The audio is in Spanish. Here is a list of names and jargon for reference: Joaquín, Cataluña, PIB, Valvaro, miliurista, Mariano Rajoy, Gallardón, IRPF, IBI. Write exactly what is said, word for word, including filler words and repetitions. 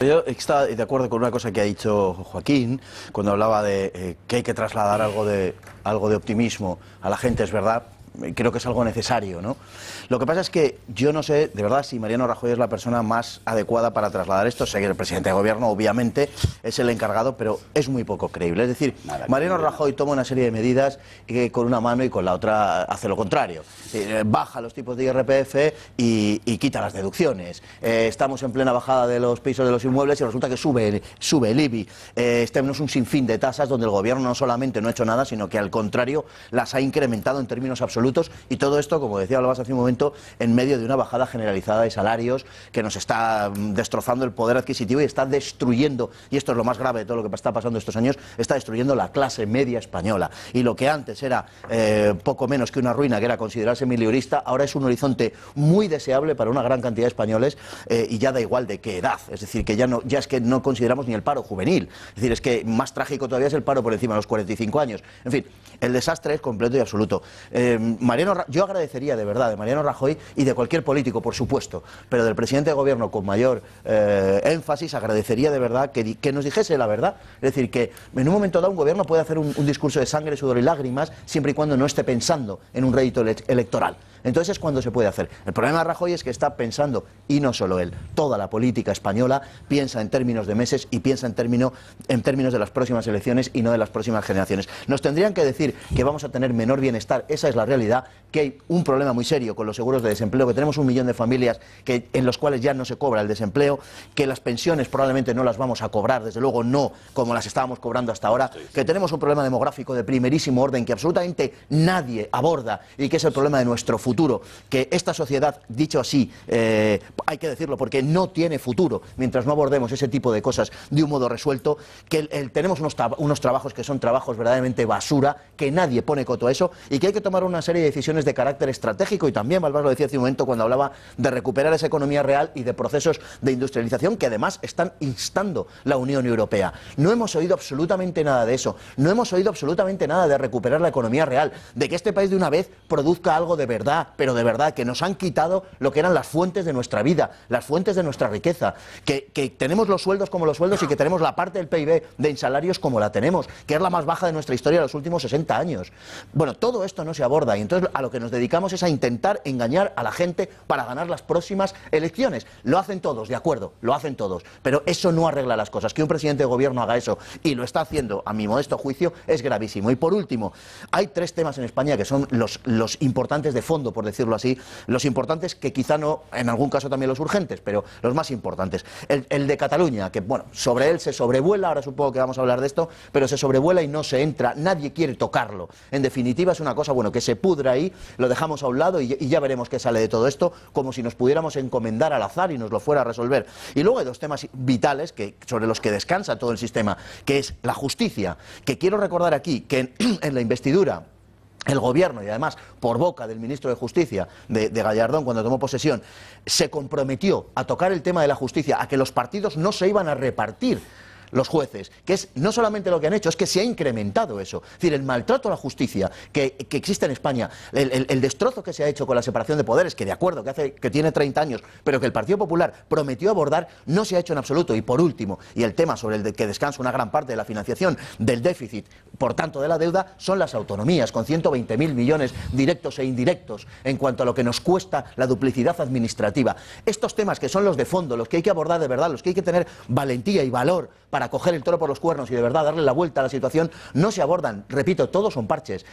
Yo estaba de acuerdo con una cosa que ha dicho Joaquín, cuando hablaba de eh, que hay que trasladar algo de, algo de optimismo a la gente, es verdad, creo que es algo necesario, ¿no? Lo que pasa es que yo no sé, de verdad, si Mariano Rajoy es la persona más adecuada para trasladar esto. Sé que el presidente de gobierno, obviamente, es el encargado, pero es muy poco creíble. Es decir, Mariano Rajoy toma una serie de medidas que con una mano y con la otra hace lo contrario. Eh, baja los tipos de I R P F y, y quita las deducciones. Eh, estamos en plena bajada de los pisos de los inmuebles y resulta que sube, sube el I B I. Eh, estamos un sinfín de tasas donde el gobierno no solamente no ha hecho nada, sino que al contrario las ha incrementado en términos absolutos. Y todo esto, como decía Valvaro hace un momento, en medio de una bajada generalizada de salarios que nos está destrozando el poder adquisitivo y está destruyendo, y esto es lo más grave de todo lo que está pasando estos años, está destruyendo la clase media española. Y lo que antes era eh, poco menos que una ruina, que era considerarse miliurista, ahora es un horizonte muy deseable para una gran cantidad de españoles, eh, y ya da igual de qué edad. Es decir, que ya, no, ya es que no consideramos ni el paro juvenil. Es decir, es que más trágico todavía es el paro por encima de los cuarenta y cinco años. En fin, el desastre es completo y absoluto. Eh, Mariano, yo agradecería de verdad de Mariano Rajoy y de cualquier político, por supuesto, pero del presidente de gobierno con mayor eh, énfasis, agradecería de verdad que, que nos dijese la verdad. Es decir, que en un momento dado un gobierno puede hacer un, un discurso de sangre, sudor y lágrimas siempre y cuando no esté pensando en un rédito ele electoral. Entonces es cuando se puede hacer. El problema de Rajoy es que está pensando, y no solo él, toda la política española piensa en términos de meses y piensa en, término, en términos de las próximas elecciones y no de las próximas generaciones. Nos tendrían que decir que vamos a tener menor bienestar, esa es la realidad, que hay un problema muy serio con los seguros de desempleo, que tenemos un millón de familias que, en los cuales ya no se cobra el desempleo, que las pensiones probablemente no las vamos a cobrar, desde luego no como las estábamos cobrando hasta ahora, que tenemos un problema demográfico de primerísimo orden que absolutamente nadie aborda y que es el problema de nuestro futuro. Futuro, que esta sociedad, dicho así, eh, hay que decirlo, porque no tiene futuro mientras no abordemos ese tipo de cosas de un modo resuelto, que el, el, tenemos unos, unos trabajos que son trabajos verdaderamente basura, que nadie pone coto a eso y que hay que tomar una serie de decisiones de carácter estratégico. Y también Valvaro lo decía hace un momento cuando hablaba de recuperar esa economía real y de procesos de industrialización que además están instando la Unión Europea. No hemos oído absolutamente nada de eso, no hemos oído absolutamente nada de recuperar la economía real, de que este país de una vez produzca algo de verdad, pero de verdad, que nos han quitado lo que eran las fuentes de nuestra vida, las fuentes de nuestra riqueza, que, que tenemos los sueldos como los sueldos y que tenemos la parte del P I B de salarios como la tenemos, que es la más baja de nuestra historia de los últimos sesenta años. Bueno, todo esto no se aborda y entonces a lo que nos dedicamos es a intentar engañar a la gente para ganar las próximas elecciones. Lo hacen todos, de acuerdo, lo hacen todos, pero eso no arregla las cosas. Que un presidente de gobierno haga eso, y lo está haciendo a mi modesto juicio, es gravísimo. Y por último, hay tres temas en España que son los, los importantes de fondo, por decirlo así, los importantes, que quizá no, en algún caso también los urgentes, pero los más importantes. El, el de Cataluña, que bueno, sobre él se sobrevuela, ahora supongo que vamos a hablar de esto, pero se sobrevuela y no se entra, nadie quiere tocarlo. En definitiva es una cosa, bueno, que se pudra ahí, lo dejamos a un lado y, y ya veremos qué sale de todo esto, como si nos pudiéramos encomendar al azar y nos lo fuera a resolver. Y luego hay dos temas vitales que, sobre los que descansa todo el sistema, que es la justicia, que quiero recordar aquí, que en, en la investidura, el gobierno, y además por boca del ministro de Justicia, de, de Gallardón, cuando tomó posesión, se comprometió a tocar el tema de la justicia, a que los partidos no se iban a repartir los jueces, que es no solamente lo que han hecho, es que se ha incrementado eso. Es decir, el maltrato a la justicia que, que existe en España, el, el, el destrozo que se ha hecho con la separación de poderes, que de acuerdo, que, hace, que tiene treinta años, pero que el Partido Popular prometió abordar, no se ha hecho en absoluto. Y por último, y el tema sobre el de que descansa una gran parte de la financiación del déficit, por tanto de la deuda, son las autonomías, con ciento veinte mil millones directos e indirectos, en cuanto a lo que nos cuesta la duplicidad administrativa. Estos temas que son los de fondo, los que hay que abordar de verdad, los que hay que tener valentía y valor para coger el toro por los cuernos y de verdad darle la vuelta a la situación, no se abordan. Repito, todos son parches.